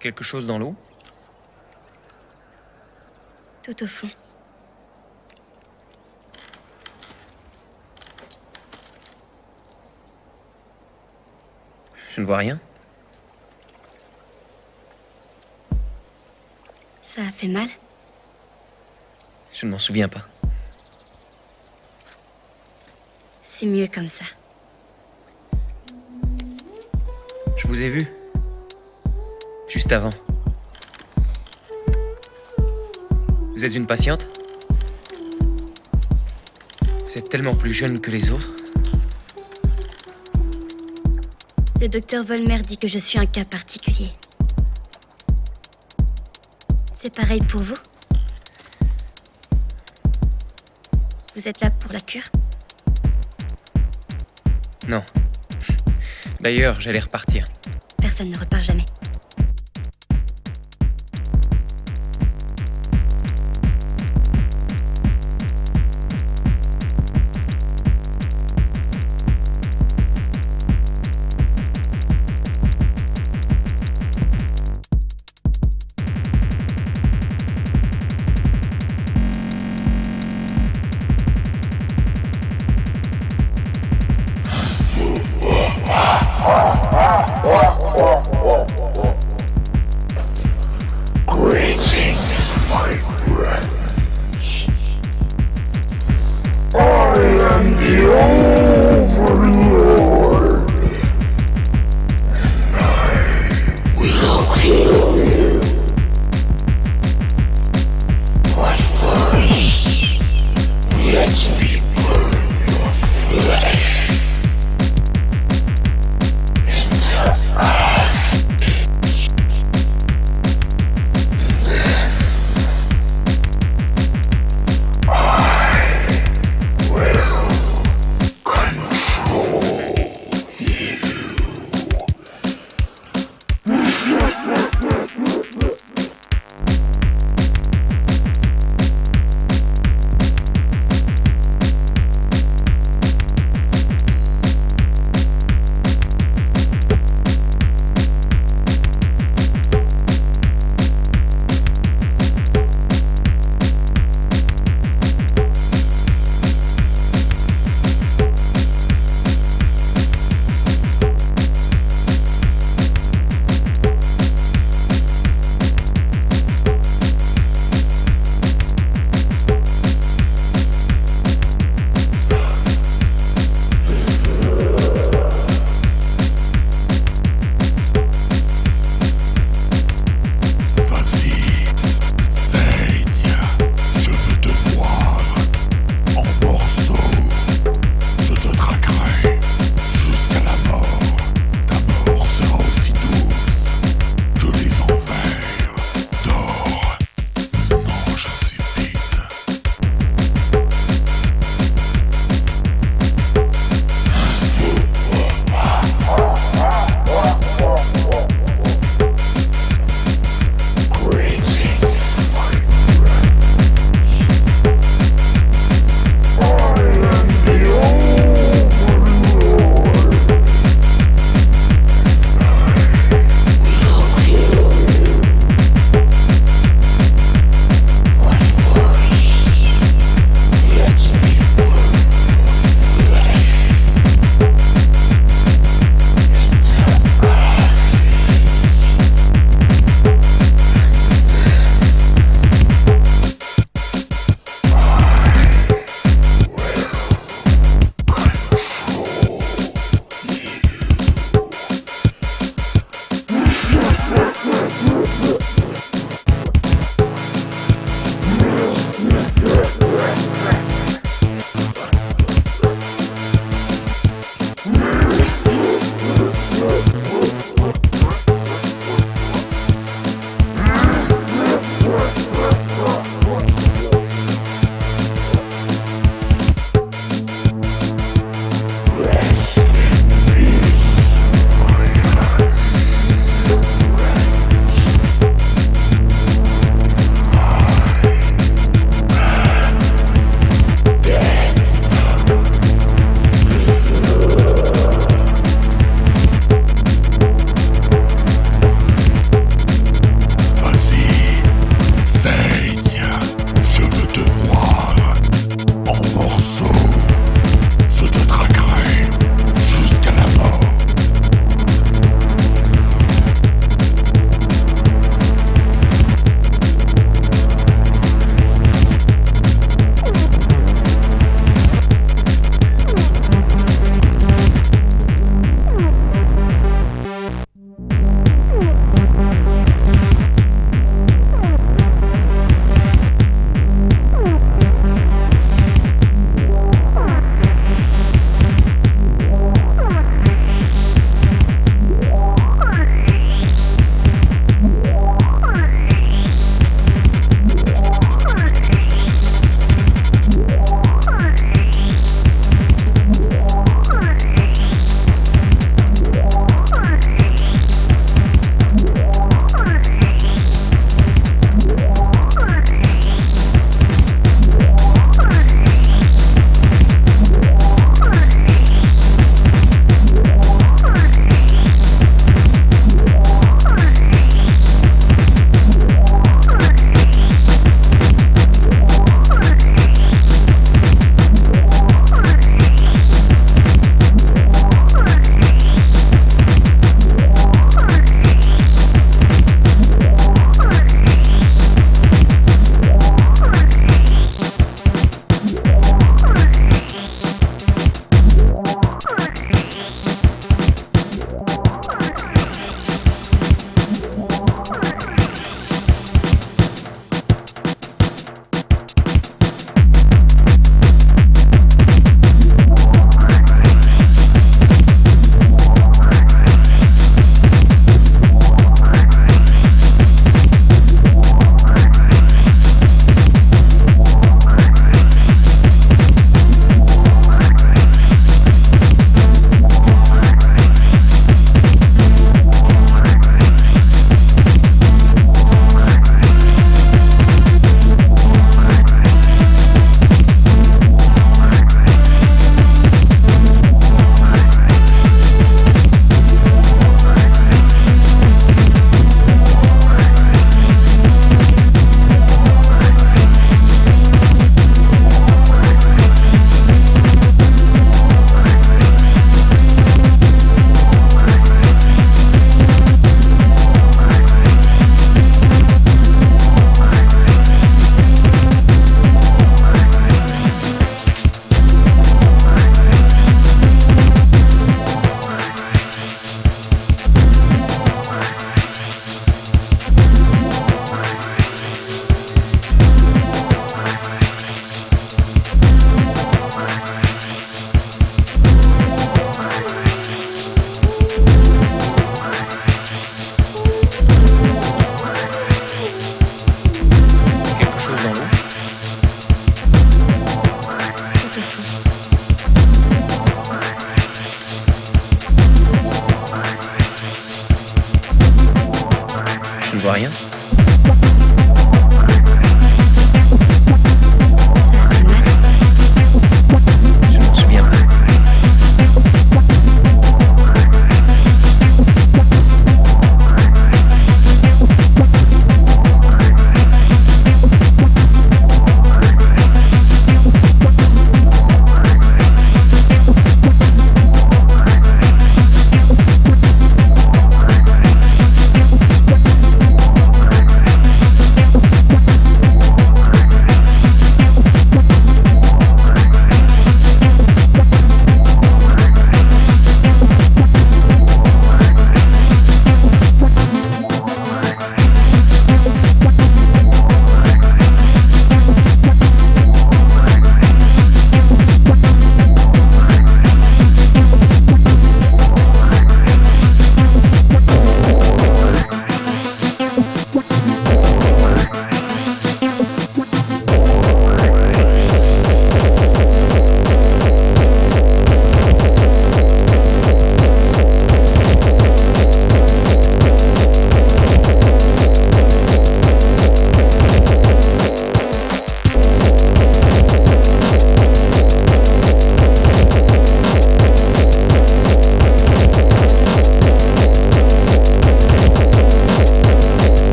quelque chose dans l'eau? Tout au fond. Je ne vois rien. Ça a fait mal? Je ne m'en souviens pas. C'est mieux comme ça. Je vous ai vu. Juste avant. Vous êtes une patiente? Vous êtes tellement plus jeune que les autres. Le docteur Vollmer dit que je suis un cas particulier. C'est pareil pour vous? Vous êtes là pour la cure? Non. D'ailleurs, j'allais repartir. Personne ne repart jamais.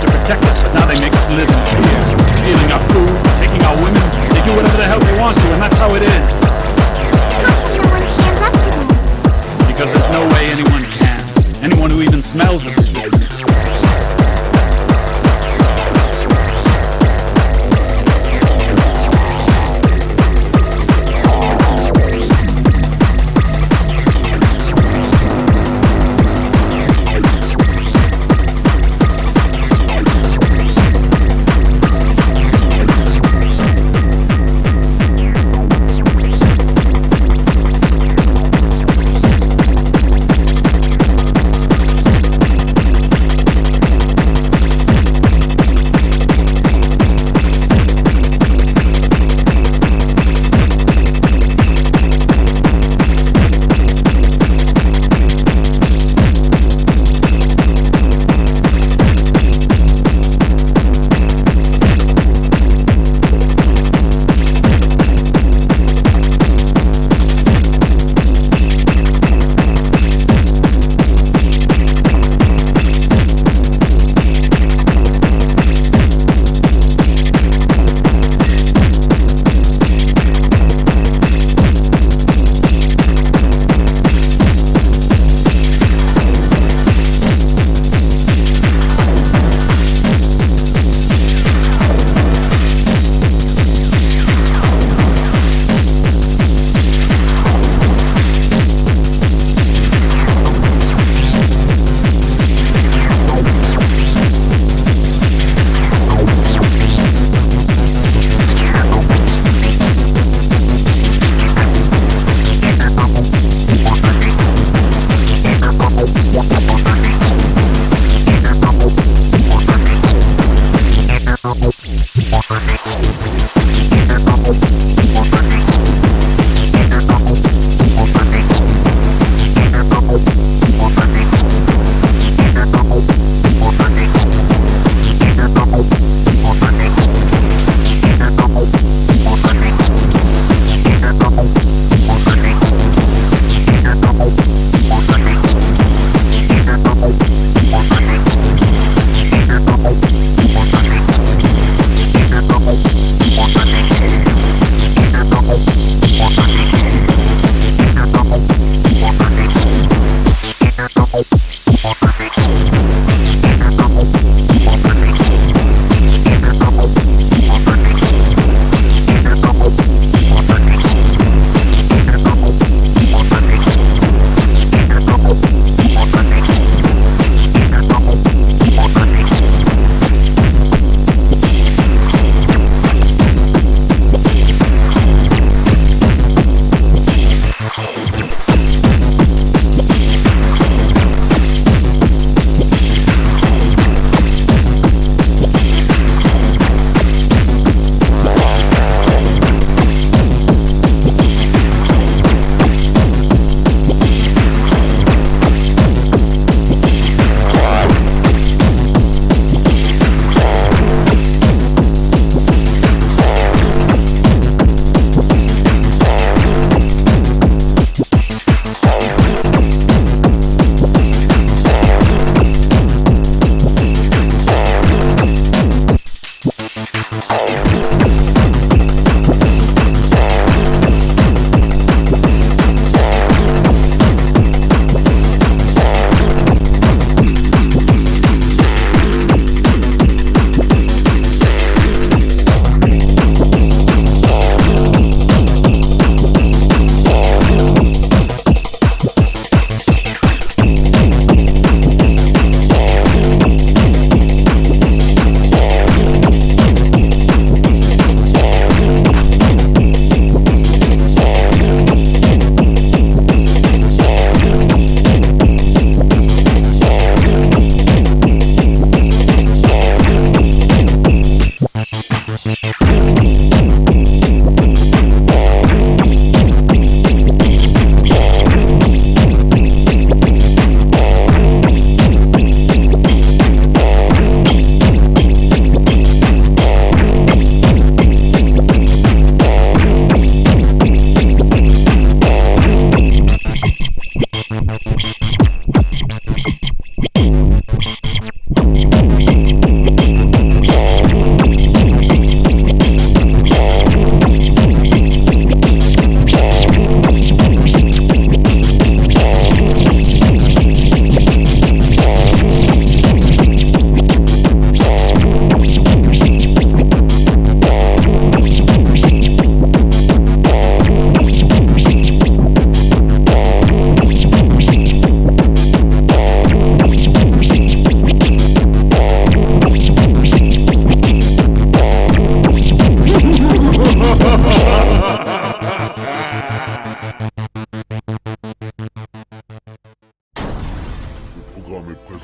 Protect us, but now they make us live in fear, stealing our food, taking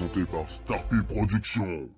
présenté par Starpy Productions.